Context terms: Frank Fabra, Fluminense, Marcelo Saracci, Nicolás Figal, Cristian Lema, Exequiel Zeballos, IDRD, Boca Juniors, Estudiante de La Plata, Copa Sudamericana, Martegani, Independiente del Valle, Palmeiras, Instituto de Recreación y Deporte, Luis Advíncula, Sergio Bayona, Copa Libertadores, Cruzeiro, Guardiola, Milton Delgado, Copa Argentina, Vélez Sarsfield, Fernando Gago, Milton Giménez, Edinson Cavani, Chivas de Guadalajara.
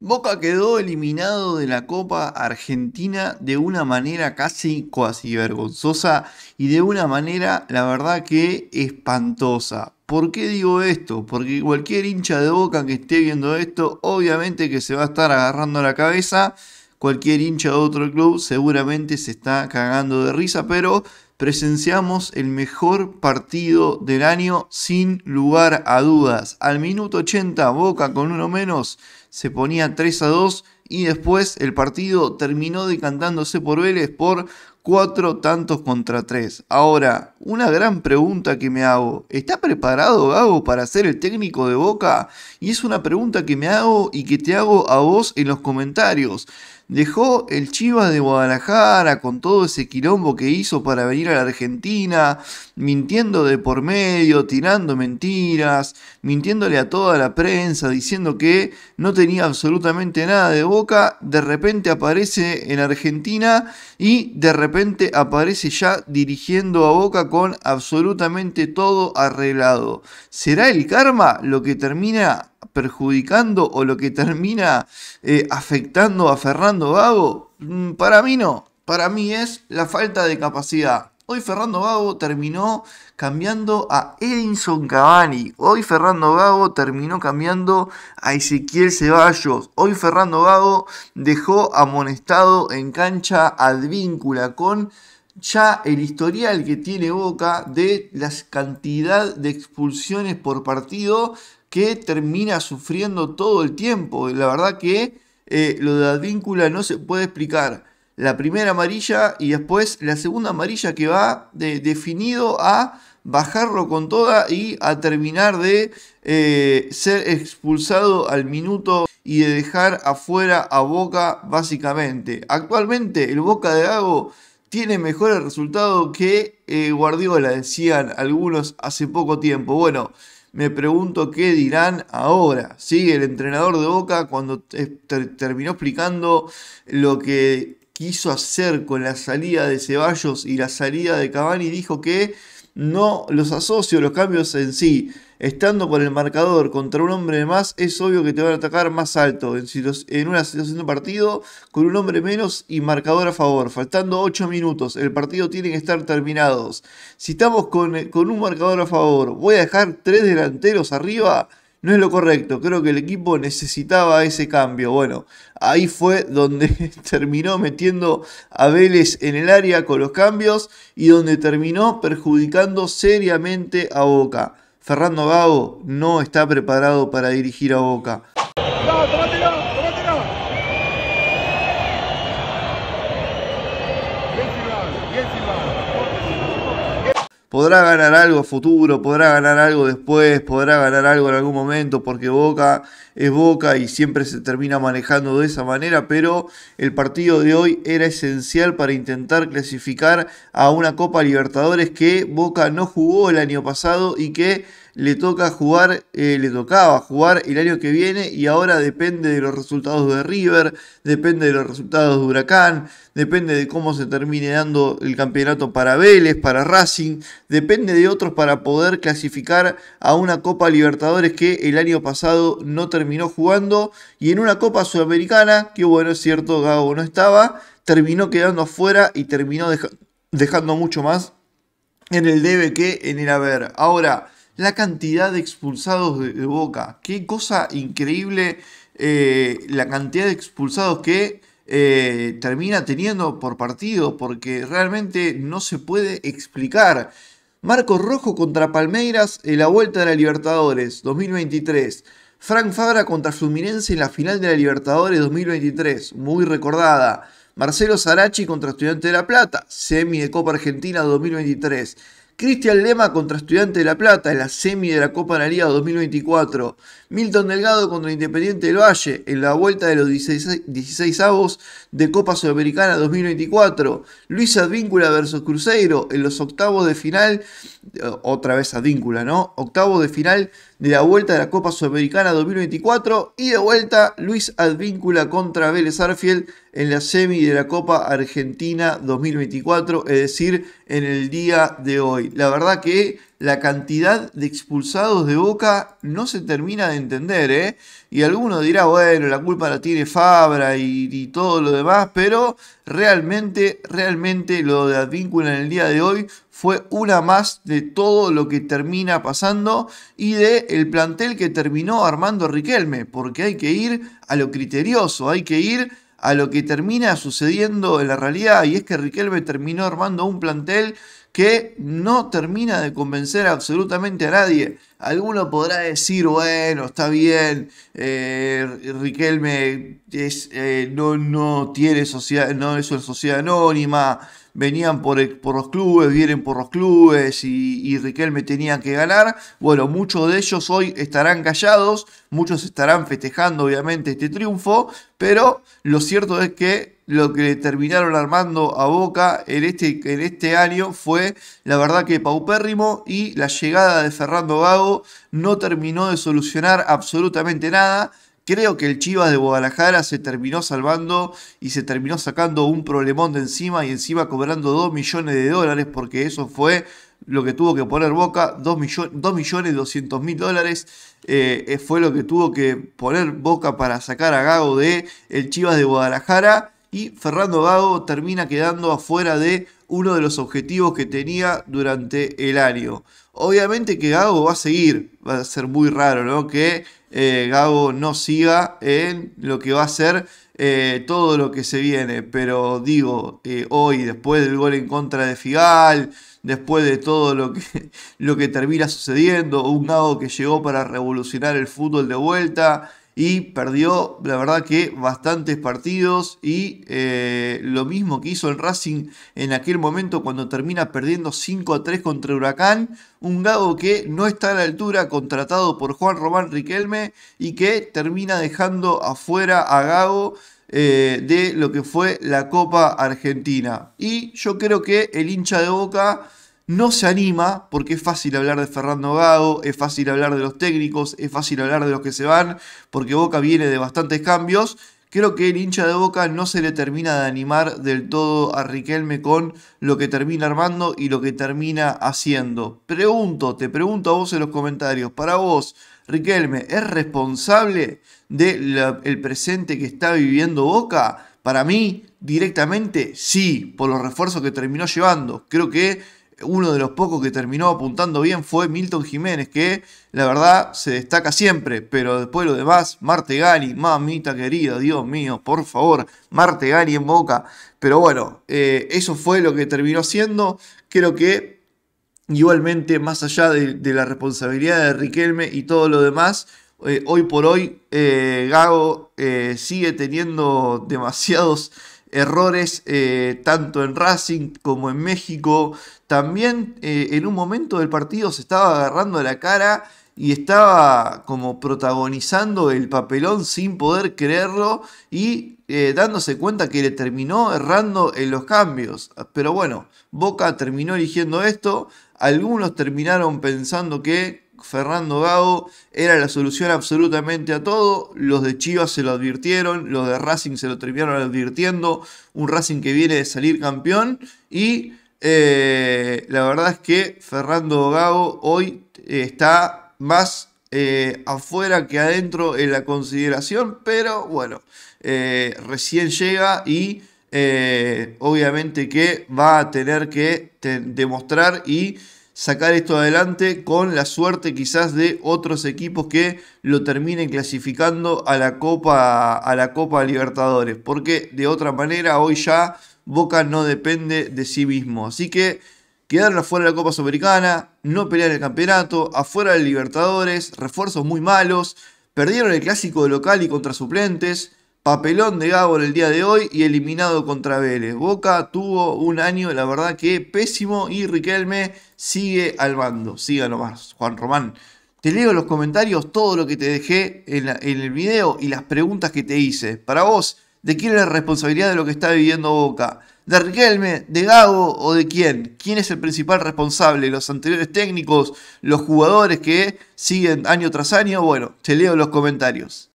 Boca quedó eliminado de la Copa Argentina de una manera casi vergonzosa y de una manera, la verdad, que espantosa. ¿Por qué digo esto? Porque cualquier hincha de Boca que esté viendo esto, obviamente que se va a estar agarrando la cabeza. Cualquier hincha de otro club seguramente se está cagando de risa, pero presenciamos el mejor partido del año sin lugar a dudas. Al minuto 80, Boca con uno menos se ponía 3-2 y después el partido terminó decantándose por Vélez por 4 tantos contra 3. Ahora, una gran pregunta que me hago: ¿está preparado Gago para ser el técnico de Boca? Y es una pregunta que me hago y que te hago a vos en los comentarios. Dejó el Chivas de Guadalajara con todo ese quilombo que hizo para venir a la Argentina, mintiendo de por medio, tirando mentiras, mintiéndole a toda la prensa, diciendo que no tenía absolutamente nada de Boca. De repente aparece en Argentina y de repente aparece ya dirigiendo a Boca con absolutamente todo arreglado. ¿Será el karma lo que termina perjudicando o lo que termina afectando a Fernando Gago? Para mí no, para mí es la falta de capacidad. Hoy Fernando Gago terminó cambiando a Edinson Cavani. Hoy Fernando Gago terminó cambiando a Exequiel Zeballos. Hoy Fernando Gago dejó amonestado en cancha a Advíncula, con ya el historial que tiene Boca de la cantidad de expulsiones por partido que termina sufriendo todo el tiempo. La verdad que lo de Advíncula no se puede explicar. La primera amarilla y después la segunda amarilla, que va definido a bajarlo con toda y a terminar de ser expulsado al minuto y de dejar afuera a Boca básicamente. Actualmente el Boca de Gago tiene mejores resultados que Guardiola, decían algunos hace poco tiempo. Bueno, me pregunto qué dirán ahora, ¿sí? El entrenador de Boca, cuando terminó explicando lo que quiso hacer con la salida de Ceballos y la salida de Cavani, dijo que no los asocio los cambios en sí. Estando por el marcador contra un hombre más, es obvio que te van a atacar más alto. En una situación de partido con un hombre menos y marcador a favor, faltando 8 minutos, el partido tiene que estar terminados. Si estamos con un marcador a favor, ¿voy a dejar 3 delanteros arriba? No es lo correcto. Creo que el equipo necesitaba ese cambio. Bueno, ahí fue donde terminó metiendo a Vélez en el área con los cambios y donde terminó perjudicando seriamente a Boca. Fernando Gago no está preparado para dirigir a Boca. No, tómatelo, tómatelo. Bien, podrá ganar algo a futuro, podrá ganar algo después, podrá ganar algo en algún momento, porque Boca es Boca y siempre se termina manejando de esa manera, pero el partido de hoy era esencial para intentar clasificar a una Copa Libertadores que Boca no jugó el año pasado y que le tocaba jugar el año que viene, y ahora depende de los resultados de River, depende de los resultados de Huracán, depende de cómo se termine dando el campeonato para Vélez, para Racing, depende de otros para poder clasificar a una Copa Libertadores que el año pasado no terminó jugando, y en una Copa Sudamericana, que bueno, es cierto, Gago no estaba, terminó quedando afuera y terminó dejando mucho más en el debe que en el haber. Ahora, la cantidad de expulsados de Boca, qué cosa increíble la cantidad de expulsados que termina teniendo por partido, porque realmente no se puede explicar. Marcos Rojo contra Palmeiras en la vuelta de la Libertadores 2023. Frank Fabra contra Fluminense en la final de la Libertadores 2023, muy recordada. Marcelo Saracci contra Estudiante de La Plata, semi de Copa Argentina 2023. Cristian Lema contra Estudiante de La Plata en la semi de la Copa de la Liga 2024. Milton Delgado contra Independiente del Valle en la vuelta de los 16avos de Copa Sudamericana 2024. Luis Advíncula versus Cruzeiro en los octavos de final. Otra vez Advíncula, ¿no? Octavos de final de la vuelta de la Copa Sudamericana 2024 y de vuelta Luis Advíncula contra Vélez Sarsfield en la semi de la Copa Argentina 2024, es decir, en el día de hoy. La verdad que la cantidad de expulsados de Boca no se termina de entender, ¿eh? Y alguno dirá, bueno, la culpa la tiene Fabra y todo lo demás, pero realmente lo de Advíncula en el día de hoy fue una más de todo lo que termina pasando y de el plantel que terminó armando Riquelme, porque hay que ir a lo criterioso, hay que ir a lo que termina sucediendo en la realidad, y es que Riquelme terminó armando un plantel que no termina de convencer absolutamente a nadie. Alguno podrá decir, bueno, está bien, Riquelme no es una sociedad anónima, venían por los clubes, vienen por los clubes y Riquelme tenía que ganar. Bueno, muchos de ellos hoy estarán callados, muchos estarán festejando obviamente este triunfo, pero lo cierto es que lo que terminaron armando a Boca en este año fue la verdad que paupérrimo, y la llegada de Fernando Gago no terminó de solucionar absolutamente nada. Creo que el Chivas de Guadalajara se terminó salvando y se terminó sacando un problemón de encima, y encima cobrando 2 millones de dólares, porque eso fue lo que tuvo que poner Boca, 2.200.000 dólares fue lo que tuvo que poner Boca para sacar a Gago de el Chivas de Guadalajara. Y Fernando Gago termina quedando afuera de uno de los objetivos que tenía durante el año. Obviamente que Gago va a seguir, va a ser muy raro, ¿no?, que Gago no siga en lo que va a ser todo lo que se viene. Pero digo, hoy, después del gol en contra de Figal, después de todo lo que termina sucediendo, un Gago que llegó para revolucionar el fútbol de vuelta y perdió, la verdad que, bastantes partidos, y lo mismo que hizo el Racing en aquel momento cuando termina perdiendo 5-3 contra Huracán. Un Gago que no está a la altura, contratado por Juan Román Riquelme, y que termina dejando afuera a Gago de lo que fue la Copa Argentina. Y yo creo que el hincha de Boca no se anima, porque es fácil hablar de Fernando Gago, es fácil hablar de los técnicos, es fácil hablar de los que se van, porque Boca viene de bastantes cambios. Creo que el hincha de Boca no se le termina de animar del todo a Riquelme con lo que termina armando y lo que termina haciendo. Te pregunto a vos en los comentarios, para vos, ¿Riquelme es responsable del presente que está viviendo Boca? Para mí, directamente sí, por los refuerzos que terminó llevando. Creo que uno de los pocos que terminó apuntando bien fue Milton Giménez, que la verdad se destaca siempre, pero después lo demás, Martegani, mamita querida, Dios mío, por favor, Martegani en Boca. Pero bueno, eso fue lo que terminó haciendo. Creo que igualmente, más allá de la responsabilidad de Riquelme y todo lo demás, hoy por hoy Gago sigue teniendo demasiados errores, tanto en Racing como en México. También en un momento del partido se estaba agarrando la cara y estaba como protagonizando el papelón sin poder creerlo, y dándose cuenta que le terminó errando en los cambios. Pero bueno, Boca terminó eligiendo esto. Algunos terminaron pensando que Fernando Gago era la solución absolutamente a todo. Los de Chivas se lo advirtieron, los de Racing se lo terminaron advirtiendo, un Racing que viene de salir campeón, y la verdad es que Fernando Gago hoy está más afuera que adentro en la consideración. Pero bueno, recién llega y obviamente que va a tener que demostrar y sacar esto adelante, con la suerte quizás de otros equipos que lo terminen clasificando a la Copa Libertadores, porque de otra manera hoy ya Boca no depende de sí mismo. Así que quedaron afuera de la Copa Sudamericana, no pelean el campeonato, afuera de Libertadores, refuerzos muy malos, perdieron el clásico de local y contra suplentes, papelón de Gago en el día de hoy y eliminado contra Vélez. Boca tuvo un año, la verdad que pésimo, y Riquelme sigue al mando. Siga nomás, Juan Román. Te leo en los comentarios todo lo que te dejé en el video y las preguntas que te hice. Para vos, ¿de quién es la responsabilidad de lo que está viviendo Boca? ¿De Riquelme, de Gago o de quién? ¿Quién es el principal responsable? ¿Los anteriores técnicos? ¿Los jugadores que siguen año tras año? Bueno, te leo los comentarios.